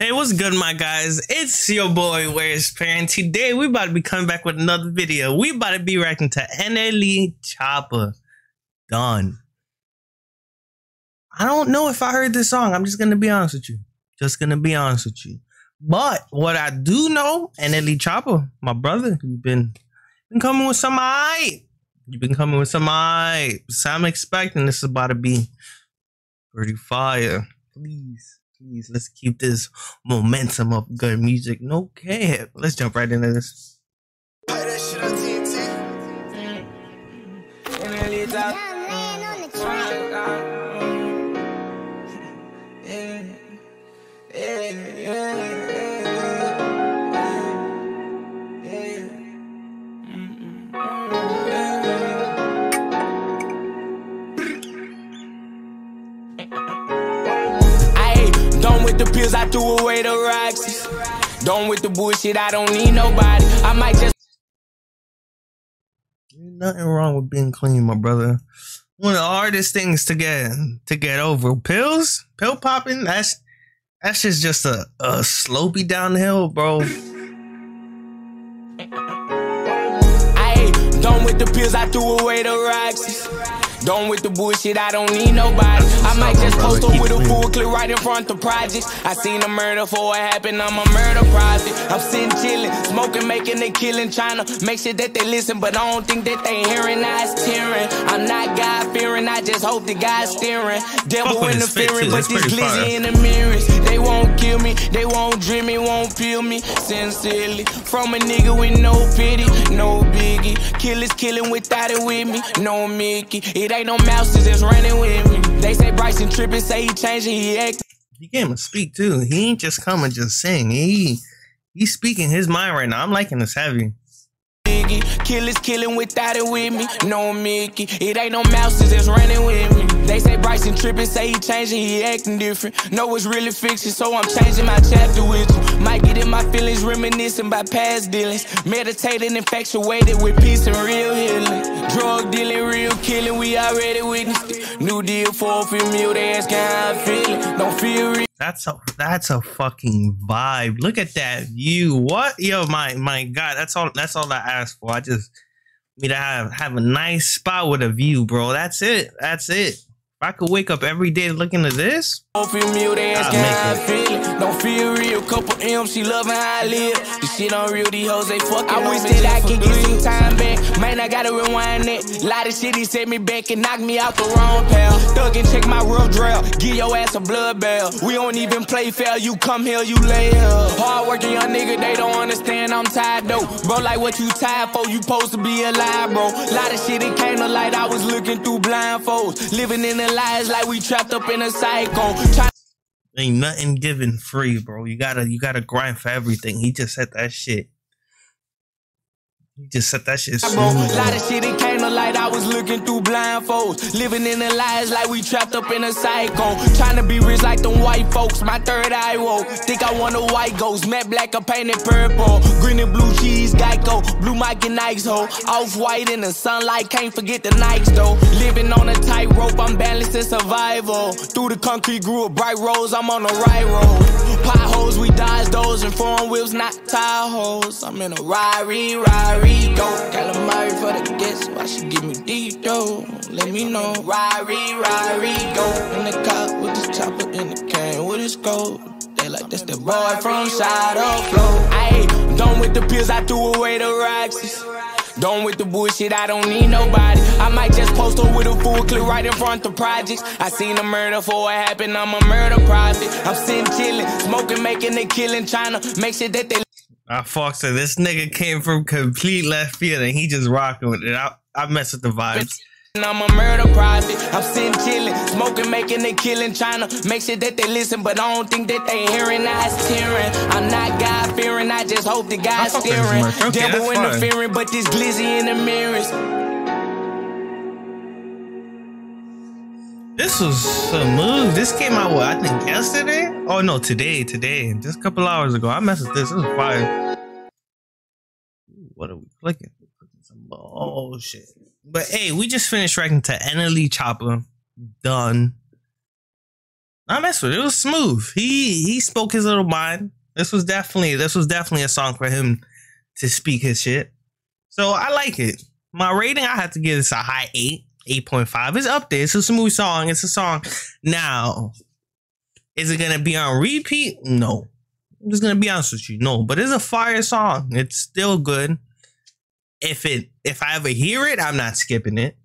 Hey, what's good, my guys? It's your boy WherePerrry, and today we about to be coming back with another video. We about to be reacting to NLE Choppa. Done. I don't know if I heard this song. I'm just gonna be honest with you. But what I do know, NLE Choppa, my brother, you've been coming with some hype. So I'm expecting this is about to be pretty fire. Please, let's keep this momentum of good music. No cap. Let's jump right into this. The pills, I threw away the rocks. Done with the bullshit, I don't need nobody. I might just. Nothing wrong with being clean, my brother. One of the hardest things to get over. Pills? Pill popping? That's just a slopey downhill, bro. I ain't done with the pills, I threw away the rocks. Done with the bullshit, I don't need nobody. I might just post up with a full clip right in front of projects. I seen a murder before it happened, I'm a murder project. I'm sitting chilling, smoking, making a killing, trying to make sure that they listen, but I don't think that they hearing. I was tearing, I'm not God fearing, I just hope that God's steering. Devil interfering, but this glizzy in the mirrors. They won't kill me, they won't dream me, won't peel me. Sincerely, from a nigga with no pity, no biggie. Killers killing without it with me, no Mickey. It ain't no mouses that's running with me. They say Bryson tripping, say he changing, he acting. He came and speak too. He ain't just coming, just sing. He's speaking his mind right now. I'm liking this heavy. Killers killing without it with me, no Mickey. It ain't no mouses that's running with me. They say Bryson tripping, say he changing, he acting different. No, it's really fiction, so I'm changing my chapter with you. Might get in my feelings, reminiscing by past dealings. Meditating, infatuated with peace and real healing. Drug dealing, real killing, we already witnessed it. New deal for a female, they ask how I'm feeling. Don't feel real. That's a fucking vibe. Look at that view. What? Yo, my God, that's all I asked for. I just need to have a nice spot with a view, bro. That's it. If I could wake up every day looking at this, don't feel real, they ask how I feel. Don't feel real, couple M's, she loving how I live. This shit on real, these hoes, they fucking. I wish that I could get some time back. Man, I gotta rewind it. A lot of shit, he set me back and knocked me out the wrong path. Thug and check my rough drill. Give your ass a blood bath. We don't even play fair. You come here, you lay up. Hard working young nigga, they don't understand. I'm tired though. Bro, like what you tired for? You supposed to be alive, bro. A lot of shit, it came to light. I was looking through blindfolds. Living in the lies like we trapped up in a cycle. Ain't nothing given free, bro. You gotta grind for everything. He just said that shit. A lot of shit, it came to light. I was looking through blindfolds. Living in the lies like we trapped up in a cycle. Trying to be rich like them white folks. My third eye woke. Think I want a white ghost. Matte black or painted purple. Green and blue cheese, Geico. Blue Mike and Nikes, ho. Off-white in the sunlight. Can't forget the Nikes, though. Living on a tightrope. I'm balancing survival. Through the concrete grew a bright rose. I'm on the right road. Potholes, we dodge those. And foreign whips, not Tahoes. I'm in a Rari. Calamari for the guests, why she give me deep though? Let me know. Rari, go in the car with this chopper in the can with his gold. They like that's the boy from Shadow Flow. Ayy, done with the pills, I threw away the rocks. Done with the bullshit, I don't need nobody. I might just post up with a full clip right in front of projects. I seen a murder before it happened, I'm a murder prophet. I'm sitting chilling, smoking, making a killing, trying to make sure that they. I fucked her. This nigga came from complete left field and he just rocking with it. I mess with the vibes. I'm a murder prophet. I'm sitting chilling, smoking, making a killing, trying to make sure that they listen, but I don't think that they hearing. I was tearing. I'm not God fearing. I just hope the God's steering. Okay, devil interfering, but this glizzy in the mirrors. This was a move. This came out, what, I think yesterday? Oh, no, today. Just a couple hours ago. I messed with this. It was fire. Ooh, what are we clicking? We're clicking some bullshit. But, hey, we just finished reacting to NLE Choppa. Done. I messed with it. It was smooth. He spoke his little mind. This was definitely a song for him to speak his shit. So I like it. My rating, I have to give this a high 8, 8.5. It's up there. It's a smooth song. It's a song. Now, is it gonna be on repeat? No. I'm just gonna be honest with you. No, but it's a fire song. It's still good. If I ever hear it, I'm not skipping it.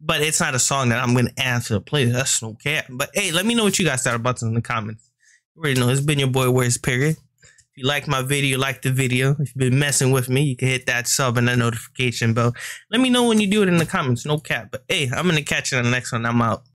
But it's not a song that I'm gonna add to the playlist. That's no cap. But hey, let me know what you guys thought about this in the comments. You already know, it's been your boy WherePerrry. If you like my video, like the video. If you've been messing with me, you can hit that sub and that notification bell. Let me know when you do it in the comments. No cap. But hey, I'm gonna catch you on the next one. I'm out.